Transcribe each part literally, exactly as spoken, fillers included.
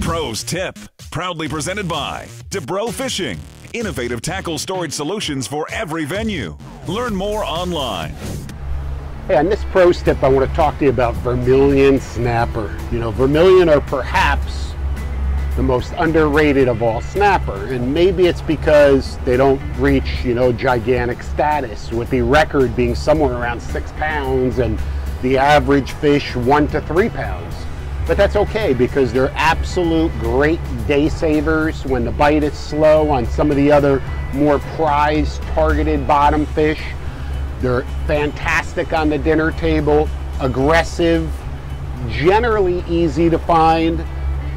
Pro's Tip, proudly presented by Dubrow Fishing, innovative tackle storage solutions for every venue. Learn more online. Hey, on this Pro's Tip, I want to talk to you about Vermilion Snapper. You know, Vermilion are perhaps the most underrated of all snapper, and maybe it's because they don't reach, you know, gigantic status, with the record being somewhere around six pounds and the average fish one to three pounds. But that's okay, because they're absolute great day savers when the bite is slow on some of the other more prized targeted bottom fish. They're fantastic on the dinner table, aggressive, generally easy to find,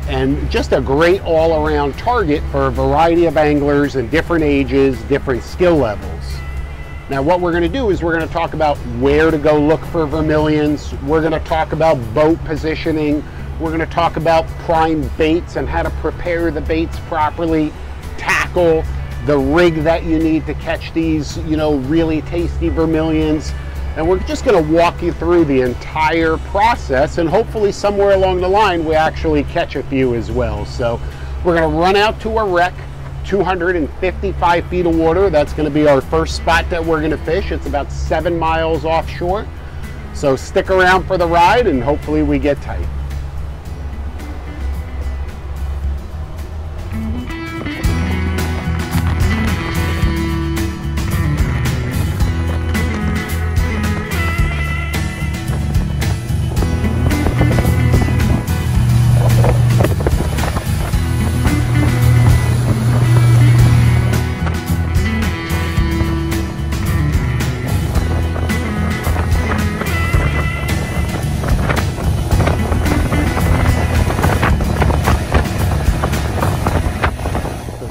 and just a great all-around target for a variety of anglers and different ages, different skill levels. Now what we're going to do is we're going to talk about where to go look for vermilions. We're going to talk about boat positioning. We're going to talk about prime baits and how to prepare the baits properly, tackle, the rig that you need to catch these, you know, really tasty vermilions. And we're just going to walk you through the entire process, and hopefully somewhere along the line we actually catch a few as well. So we're going to run out to a wreck, two hundred fifty-five feet of water. That's going to be our first spot that we're going to fish. It's about seven miles offshore. So stick around for the ride, and hopefully we get tight.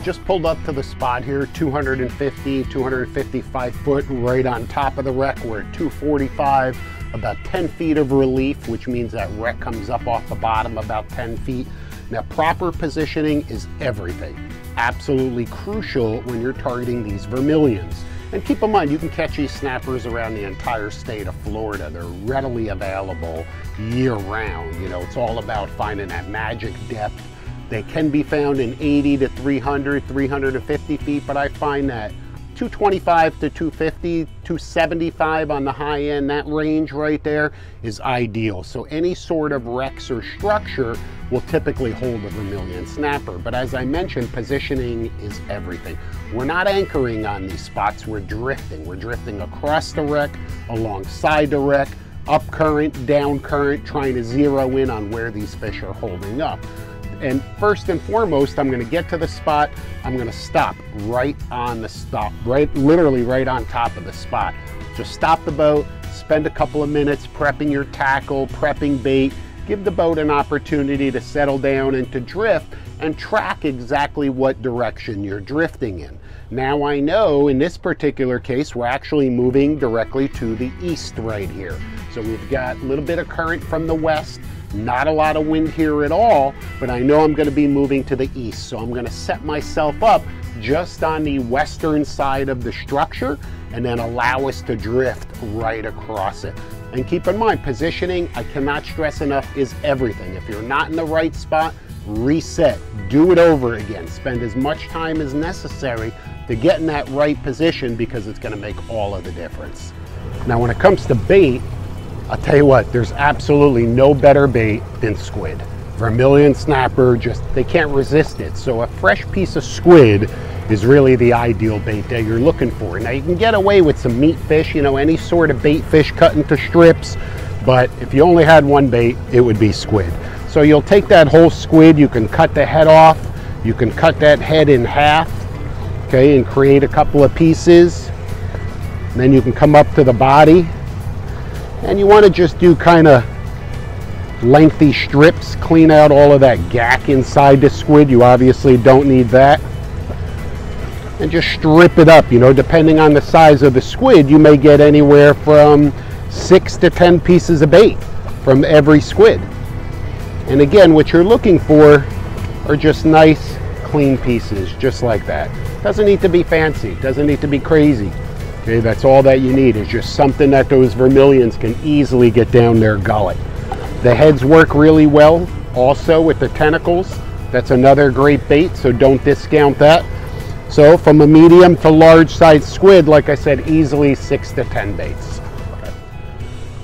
Just pulled up to the spot here, two hundred fifty, two hundred fifty-five foot, right on top of the wreck. We're at two forty-five, about ten feet of relief, which means that wreck comes up off the bottom about ten feet. Now, proper positioning is everything. Absolutely crucial when you're targeting these vermilions. And keep in mind, you can catch these snappers around the entire state of Florida. They're readily available year round. You know, it's all about finding that magic depth. They can be found in eighty to three hundred, three hundred fifty feet, but I find that two twenty-five to two fifty, two seventy-five on the high end, that range right there is ideal. So any sort of wrecks or structure will typically hold a vermilion snapper. But as I mentioned, positioning is everything. We're not anchoring on these spots, we're drifting. We're drifting across the wreck, alongside the wreck, up current, down current, trying to zero in on where these fish are holding up. And first and foremost, I'm going to get to the spot. I'm going to stop right on the stop, right, literally right on top of the spot. Just stop the boat, spend a couple of minutes prepping your tackle, prepping bait, give the boat an opportunity to settle down and to drift, and track exactly what direction you're drifting in. Now I know in this particular case, we're actually moving directly to the east right here. So we've got a little bit of current from the west. Not a lot of wind here at all, but I know I'm going to be moving to the east, so I'm going to set myself up just on the western side of the structure and then allow us to drift right across it. And keep in mind, positioning, I cannot stress enough, is everything. If you're not in the right spot, reset, do it over again, spend as much time as necessary to get in that right position, because it's going to make all of the difference. Now when it comes to bait, I'll tell you what, there's absolutely no better bait than squid. Vermilion snapper, just, they can't resist it. So a fresh piece of squid is really the ideal bait that you're looking for. Now you can get away with some meat fish, you know, any sort of bait fish cut into strips, but if you only had one bait, it would be squid. So you'll take that whole squid, you can cut the head off, you can cut that head in half, okay, and create a couple of pieces. And then you can come up to the body. And you want to just do kind of lengthy strips, clean out all of that gack inside the squid. You obviously don't need that. And just strip it up, you know, depending on the size of the squid, you may get anywhere from six to ten pieces of bait from every squid. And again, what you're looking for are just nice, clean pieces, just like that. Doesn't need to be fancy, doesn't need to be crazy. Okay, that's all that you need, is just something that those vermilions can easily get down their gullet. The heads work really well also with the tentacles. That's another great bait, so don't discount that. So from a medium to large size squid, like I said, easily six to ten baits. Okay.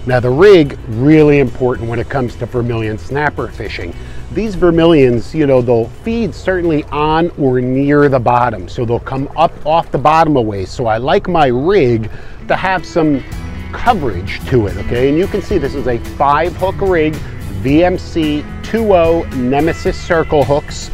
Now the rig, really important when it comes to vermilion snapper fishing. These vermilions, you know, they'll feed certainly on or near the bottom. So they'll come up off the bottom a ways. So I like my rig to have some coverage to it, okay? And you can see this is a five hook rig, V M C two oh Nemesis circle hooks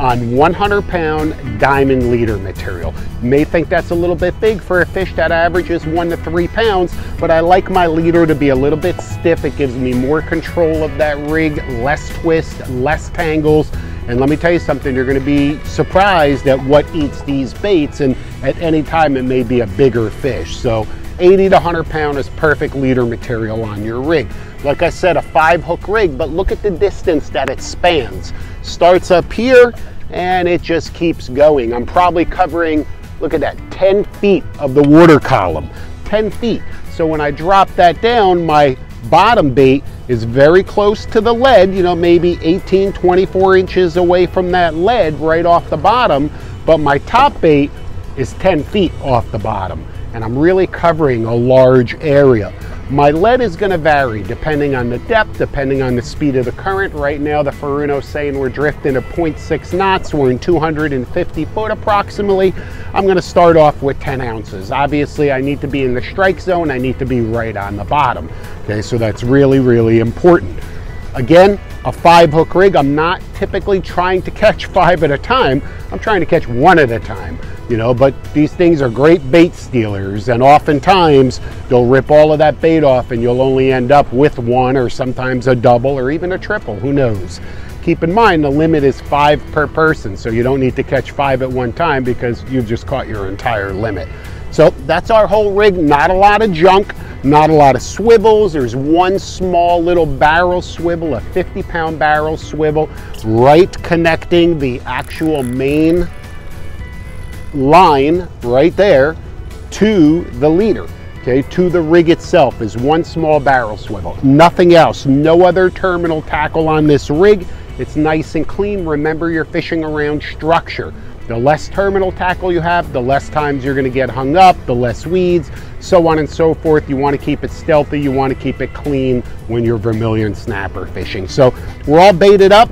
on one hundred pound diamond leader material. You may think that's a little bit big for a fish that averages one to three pounds, but I like my leader to be a little bit stiff. It gives me more control of that rig, less twist, less tangles. And let me tell you something, you're gonna be surprised at what eats these baits, and at any time it may be a bigger fish. So eighty to one hundred pound is perfect leader material on your rig. Like I said, a five hook rig, but look at the distance that it spans. Starts up here and it just keeps going. I'm probably covering, look at that, ten feet of the water column, ten feet. So when I drop that down, my bottom bait is very close to the lead, you know, maybe eighteen, twenty-four inches away from that lead right off the bottom, but my top bait is ten feet off the bottom. And I'm really covering a large area. My lead is going to vary depending on the depth, depending on the speed of the current. Right now the Furuno's saying we're drifting at point six knots, we're in two hundred fifty foot approximately. I'm going to start off with ten ounces. Obviously I need to be in the strike zone, I need to be right on the bottom. Okay, so that's really, really important. Again, a five hook rig, I'm not typically trying to catch five at a time, I'm trying to catch one at a time, you know, but these things are great bait stealers, and oftentimes they'll rip all of that bait off and you'll only end up with one, or sometimes a double or even a triple, who knows. Keep in mind the limit is five per person, so you don't need to catch five at one time because you've just caught your entire limit. So that's our whole rig, not a lot of junk, not a lot of swivels. There's one small little barrel swivel, a fifty pound barrel swivel, right connecting the actual main line right there to the leader, okay, to the rig itself is one small barrel swivel. Nothing else, no other terminal tackle on this rig. It's nice and clean. Remember, you're fishing around structure. The less terminal tackle you have, the less times you're gonna get hung up, the less weeds, so on and so forth. You wanna keep it stealthy, you wanna keep it clean when you're vermilion snapper fishing. So we're all baited up,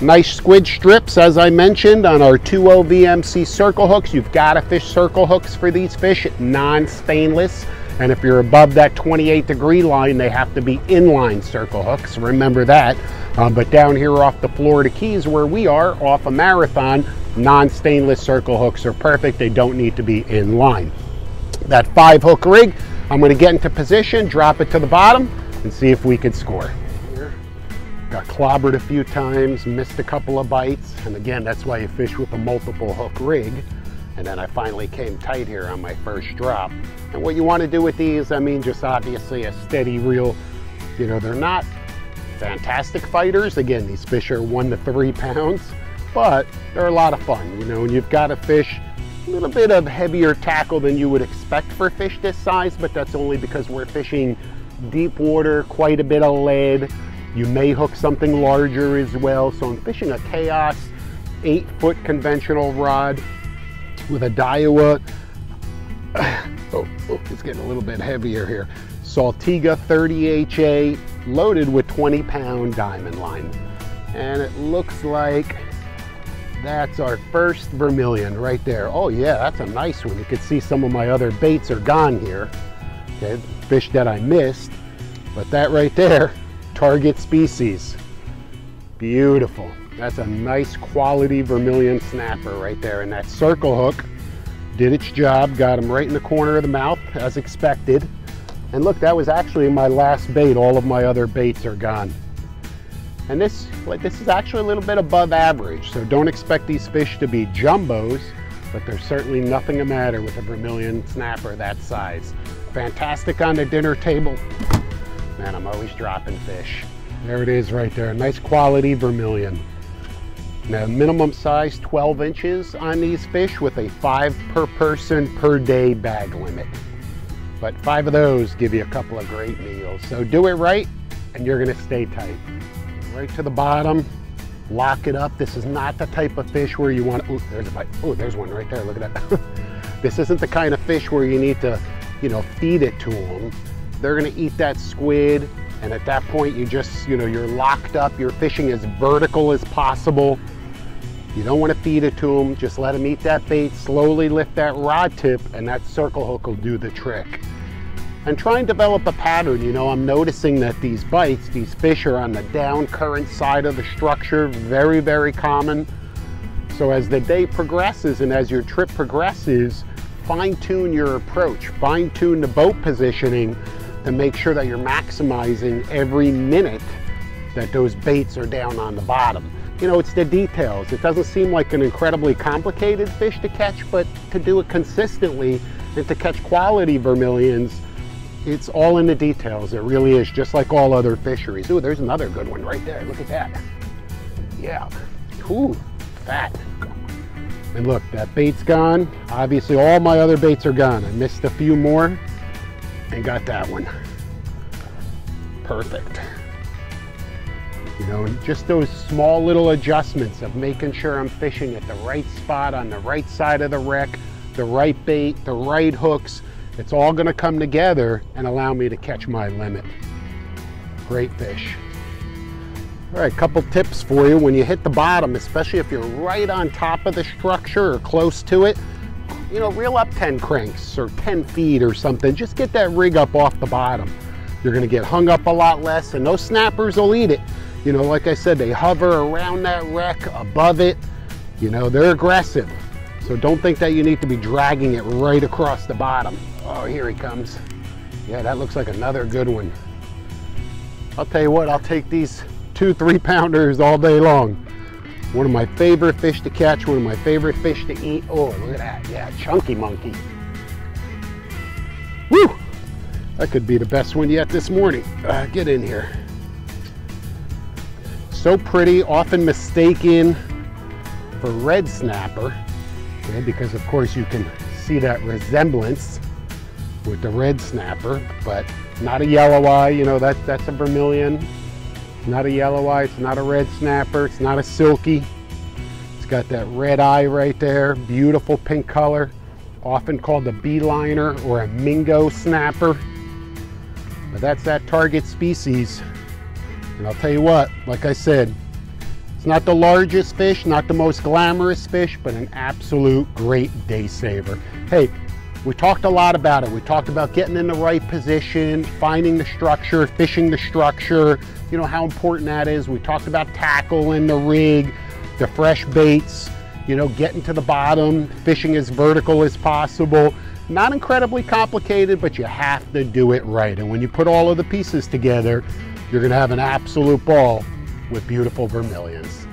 nice squid strips as I mentioned on our two oh V M C circle hooks. You've gotta fish circle hooks for these fish, non-stainless. And if you're above that twenty-eight degree line, they have to be inline circle hooks, remember that. Uh, but down here off the Florida Keys where we are, off a Marathon, non-stainless circle hooks are perfect. They don't need to be in line. That five hook rig, I'm gonna get into position, drop it to the bottom, and see if we could score. Got clobbered a few times, missed a couple of bites. And again, that's why you fish with a multiple hook rig. And then I finally came tight here on my first drop. And what you wanna do with these, I mean, just obviously a steady reel. You know, they're not fantastic fighters. Again, these fish are one to three pounds. But they're a lot of fun, you know, and you've got to fish a little bit of heavier tackle than you would expect for fish this size, but that's only because we're fishing deep water, quite a bit of lead. You may hook something larger as well. So I'm fishing a Chaos eight foot conventional rod with a Daiwa, oh, oh, it's getting a little bit heavier here, Saltiga thirty H A loaded with twenty pound diamond line. And it looks like that's our first vermilion right there. Oh yeah, that's a nice one. You can see some of my other baits are gone here. Okay, fish that I missed. But that right there, target species. Beautiful. That's a nice quality vermilion snapper right there. And that circle hook did its job, got him right in the corner of the mouth as expected. And look, that was actually my last bait. All of my other baits are gone. And this, like, this is actually a little bit above average, so don't expect these fish to be jumbos, but there's certainly nothing the matter with a vermilion snapper that size. Fantastic on the dinner table. Man, I'm always dropping fish. There it is right there, nice quality vermilion. Now, minimum size twelve inches on these fish with a five per person per day bag limit. But five of those give you a couple of great meals. So do it right, and you're gonna stay tight. Right to the bottom, lock it up. This is not the type of fish where you want, oh, there's a bite. Oh, there's one right there, look at that. This isn't the kind of fish where you need to, you know, feed it to them. They're gonna eat that squid, and at that point, you just, you know, you're locked up, you're fishing as vertical as possible. You don't wanna feed it to them, just let them eat that bait, slowly lift that rod tip, and that circle hook will do the trick. And try and develop a pattern. You know, I'm noticing that these bites, these fish are on the down current side of the structure, very, very common. So as the day progresses and as your trip progresses, fine-tune your approach, fine-tune the boat positioning to make sure that you're maximizing every minute that those baits are down on the bottom. You know, it's the details. It doesn't seem like an incredibly complicated fish to catch, but to do it consistently and to catch quality vermilions, it's all in the details. It really is, just like all other fisheries. Ooh, there's another good one right there. Look at that. Yeah. Ooh, fat. And look, that bait's gone. Obviously, all my other baits are gone. I missed a few more and got that one. Perfect. You know, just those small little adjustments of making sure I'm fishing at the right spot, on the right side of the wreck, the right bait, the right hooks. It's all gonna come together and allow me to catch my limit. Great fish. All right, couple tips for you. When you hit the bottom, especially if you're right on top of the structure or close to it, you know, reel up ten cranks or ten feet or something. Just get that rig up off the bottom. You're gonna get hung up a lot less, and those snappers will eat it. You know, like I said, they hover around that wreck, above it. You know, they're aggressive. So don't think that you need to be dragging it right across the bottom. Oh, here he comes. Yeah, that looks like another good one. I'll tell you what, I'll take these two, three pounders all day long. One of my favorite fish to catch, one of my favorite fish to eat. Oh, look at that, yeah, chunky monkey. Woo! That could be the best one yet this morning. Uh, get in here. So pretty, often mistaken for red snapper, okay, because of course you can see that resemblance with the red snapper, but not a yellow eye. You know, that, that's a vermilion. It's not a yellow eye, it's not a red snapper, it's not a silky. It's got that red eye right there, beautiful pink color, often called the beeliner or a mingo snapper. But that's that target species. And I'll tell you what, like I said, it's not the largest fish, not the most glamorous fish, but an absolute great day saver. Hey, we talked a lot about it. We talked about getting in the right position, finding the structure, fishing the structure, you know, how important that is. We talked about tackle and the rig, the fresh baits, you know, getting to the bottom, fishing as vertical as possible. Not incredibly complicated, but you have to do it right. And when you put all of the pieces together, you're gonna have an absolute ball with beautiful vermilions.